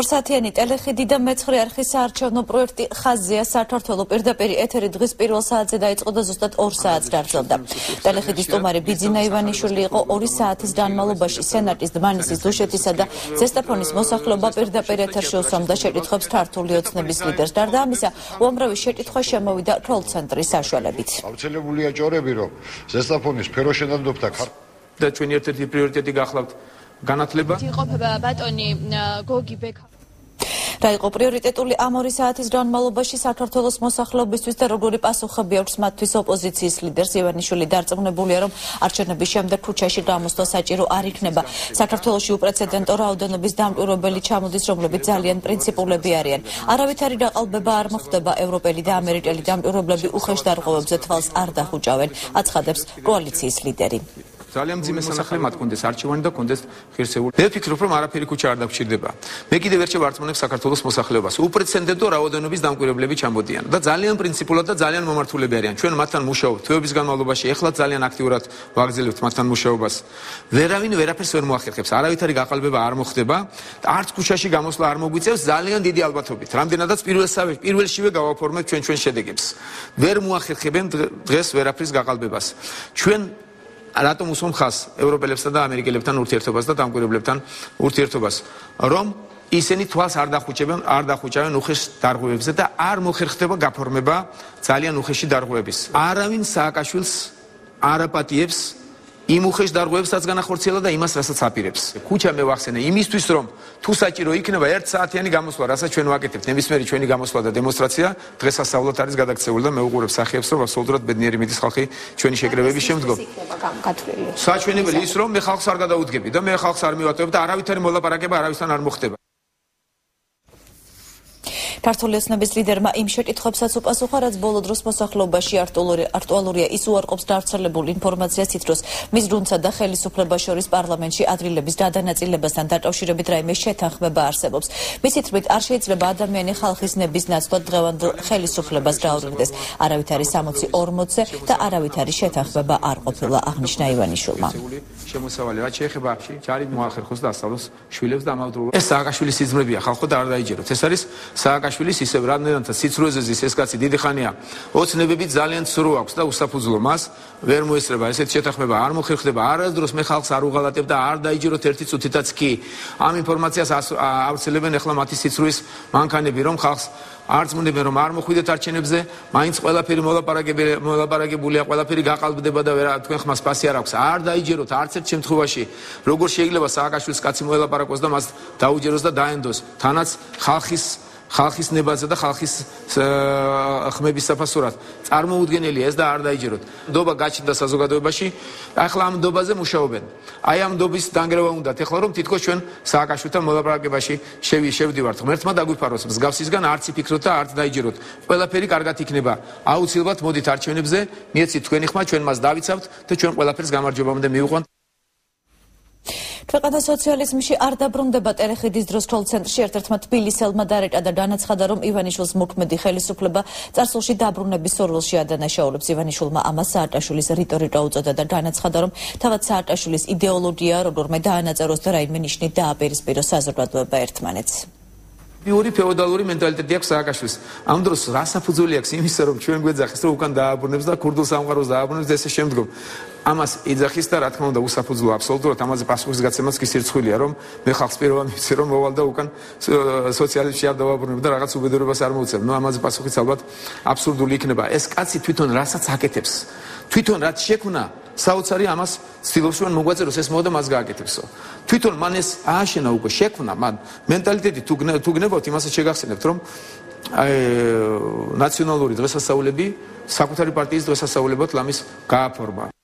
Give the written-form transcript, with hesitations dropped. ორსათიანი ტელეხედი და მეცხრე არხის საარჩევნო პროექტი ხაზზეა საქართველოს პირდაპირ ეთერი დღის პირველ საათზე დაიწყო და ზუსტად 2 საათს გაგრძელდა. ტელეხედის სტუმარი ბიძინა ივანიშვილი იყო 2 საათის განმავლობაში სენატის, დმანისის, დუშეთისა და ზესტაფონის მოსახლეობა პირდაპირ ეთერში უსვამდა შეკითხვებს ქართული ოცნების ლიდერს. გარდა ამისა, უამრავი შეკითხვა შემოვიდა კოლ-ცენტრის საშუალებით. Გავრცელებულია ჯორები, რომ ზესტაფონის სფერო შედარდებოდა და ჩვენი ერთ-ერთი პრიორიტეტი გახლავთ განათლება. იყოფა ბატონი გოგი ბექა. და იყო პრიორიტეტული ამ 2 საათის განმავლობაში საქართველოს მოსახლეობისთვის და როგორი პასუხები აქვს მათთვის ოპოზიციის ლიდერს ივანიშვილი დარწმუნებულია რომ არჩევნების შემდეგ ქუჩაში გამოსვლა საჭირო არ იქნება. საქართველოში უპრეცედენტო რაოდენობის დამკვირვებელი ჩამოდის, რომლებიც ძალიან პრინციპულები არიან. არავითარი დაყალბება არ მოხდება, ევროპელი და ამერიკელი დამკვირვებლები უხეშ დარღვევებზე თვალს არ დახუჭავენ, აცხადებს კოალიციის ლიდერი. Ძალიან ძიმე სანახლე მათ კონდეს არჩევანი და კონდეს ღირსეული. მე ვფიქრობ, რომ არაფერი ქუჩა არ დაგჭირდება. მე კიდევ ერთხელ ვარწმუნებ საქართველოს მოსახლეობას. უპრეცედენტო რაოდენობის დამკვირვებლები ჩამოდიან და ძალიან პრინციპულად და ძალიან მომართულები არიან. ჩვენ მათთან მუშაობთ თვეების განმავლობაში, ეხლა ძალიან აქტიურად ვაგრძელებთ მათთან მუშაობას. ვერავინ ვერაფერს ვერ მოახერხებს, არავითარი გაყალბება არ მოხდება, არც ქუჩაში გამოსვლა არ მოგვიწევს ძალიან დიდი ალბათობით. რამდენადაც პირველშივე გავაფორმებთ ჩვენ შედეგებს. ვერ მოახერხებენ დღეს ვერაფრის გაყალბებას. ჩვენ რატომ უსვამს ხას ევროპელებსა და ამერიკელებთან ურთიერთობას და დამკვირვებლებთან ურთიერთობას, რომ ისინი თვალს არ დახუჭავენ უხეშ დარღვევებზე და არ მოხერხდება გაფორმება ძალიან უხეში დარღვევების. არავინ სააკაშვილს არ აპატიებს იმ უხეშ დარღვევებსაც განახორციელა და იმას რასაც აპირებს. ქუჩა მე ვახსენე იმისთვის, რომ თუ საჭირო იქნება 1 საათიანი გამოსვლა, რასაც ჩვენ ვაკეთებთ, ნებისმიერი ჩვენი გამოსვლა და დემონსტრაცია დღეს სასწაულად არის გადაგცეული და მე უყურებ სახეებს, რომ აბსოლუტურად ბედნიერი მითის ხალხი ჩვენი შეკრებების შემდგომ საჩვენებელი ის, რომ მე ხალხს არ გადაუდგები და მე ხალხს არ მივატოვებ და არავითარი მოლაპარაკება არავისთან არ მოხდება. ქართული ოცნების ლიდერმა იმ შეკითხვებსაც უპასუხა, რაც ბოლო დროს მოსახლეობაში აქტუალურია. ის უარყოფს გავრცელებულ ინფორმაციას, თითქოს მის რუნდსა და ხელისუფლებას შორის პარლამენტში ადრილების გადანაწილებასთან დაკავშირებით რაიმე შეთანხმება არსებობს. მისი თქმით, არ შეიძლება ადამიანი ხალხის ნების ნაცვლად დღევანდელ ხელისუფლებას გააურბდეს. არავითარი 60-40 და არავითარი შეთანხმება არ ყოფილა, აღნიშნა ივანიშვილმა. შემოსავალი რაც შეეხება აქში, ჯარით მოახერხოს და ასწავლოს შვილებს და ამავდროულად. ეს სააკაშვილის სიზმრებია, ხალხო და არ დაიჯეროთ. ეს არის სააკაშვილის ისევ რამდენადაც სიცრუეზე ზის ეს კაცი დიდი ხანია ოცნებები ძალიან ცრუ აქვს და უსაფუძვლო მას ვერ მოესწრება ესეთ შეთანხმება არ მოხერხდება არასდროს მე ხალხს არ უღალატებ და არ დაიჯეროთ ერთი წუთითაც კი ამ ინფორმაციას ავრცელებენ ახლა მათი სიცრუის მანქანები რომ ხალხს არწმუნებენ რომ არ მოხვიდეთ არჩევნებზე მაინც ყველაფერი მოლაპარაკებულია ყველაფერი გაყალბდება და ვერა თქვენ ხმას პასი არ აქვს არ დაიჯეროთ არც ერთ შემთხვევაში როგორ შეიძლება სააკაშვილის კაცი მოლაპარაკოს და მას დაუჯეროს და დაენდოს თანაც ხალხის ნებაზე და ხალხის ხმების საფასურად წარმოუდგენელია ეს და არ დაიჯეროთ. ნდობა გაჩნდა საზოგადოებაში. ახლა ამ ნდობაზე მუშაობენ. აი ამ ნდობის დაنگრევა უნდათ. ახლა რომ თითქოს ჩვენ სააკაშვილთან მოლაპარაკებაში შევდივართ. ღმერთმა დაგვიფაროს მსგავსისგან არც იფიქროთ და არც დაიჯეროთ. ყველაფერი კარგად იქნება. აუცილებლად მოდით არჩევნებზე. მიეცით თქვენი ხმა, ჩვენ მას დავიცავთ და ჩვენ ყველაფერს გამარჯვებამდე მივიყვანთ. ქვეყანა სოციალიზმში არ დაბრუნდება ტელეხედის დროს კოლ-ცენტრში ერთ-ერთმა თბილისელმა დარეკა და განაცხადა, რომ ივანიშვილს მოქმედი ხელისუფლება წარსულში დაბრუნების სურვილში ადანაშაულებს. ივანიშვილმა ამას სააკაშვილის რიტორიკა უწოდა და განაცხადა, რომ თავად სააკაშვილის იდეოლოგია როგორმე დაანაწევროს და რაიმე ნიშნით დააპირისპიროს საზოგადოება ერთმანეთს. ორი ფეოდალური მენტალიტეტი აქვს სააკაშვილს. ამ დროს რა საფუძველი აქვს იმისა, რომ ჩვენ გვეძახის, რომ უკან დააბრუნებს და ქურდულ სამყაროს დააბრუნებს ესე შემდგომ. ამას ეძახის და რა თქმა უნდა უსაფუძვლოა აბსოლუტურად. ამაზე პასუხისგაცემაც კი სირცხვილია, რომ მე ხალხს პირობა მივცე, რომ მოვალ და უკან სოციალიზმში არ დავაბრუნებ და რაღაც უბედურებას არ მოვუწევ. ამაზე პასუხიც ალბათ აბსურდული იქნება. ეს კაცი თვითონ რასაც აკეთებს, თვითონ რაც შექმნა საოცარი ამას ცდილობს რომ მოგვაწეროს ეს მოდა მას გააკეთებსო. თვითონ მან ეს ააშენა უკვე შექმნა მან მენტალიტეტი თუ გნებავთ იმასაც შეგახსენებთ რომ აი ნაციონალური დღესასწაულები საკუთარი პარტიის დღესასწაულებად ლამის გააფორმა.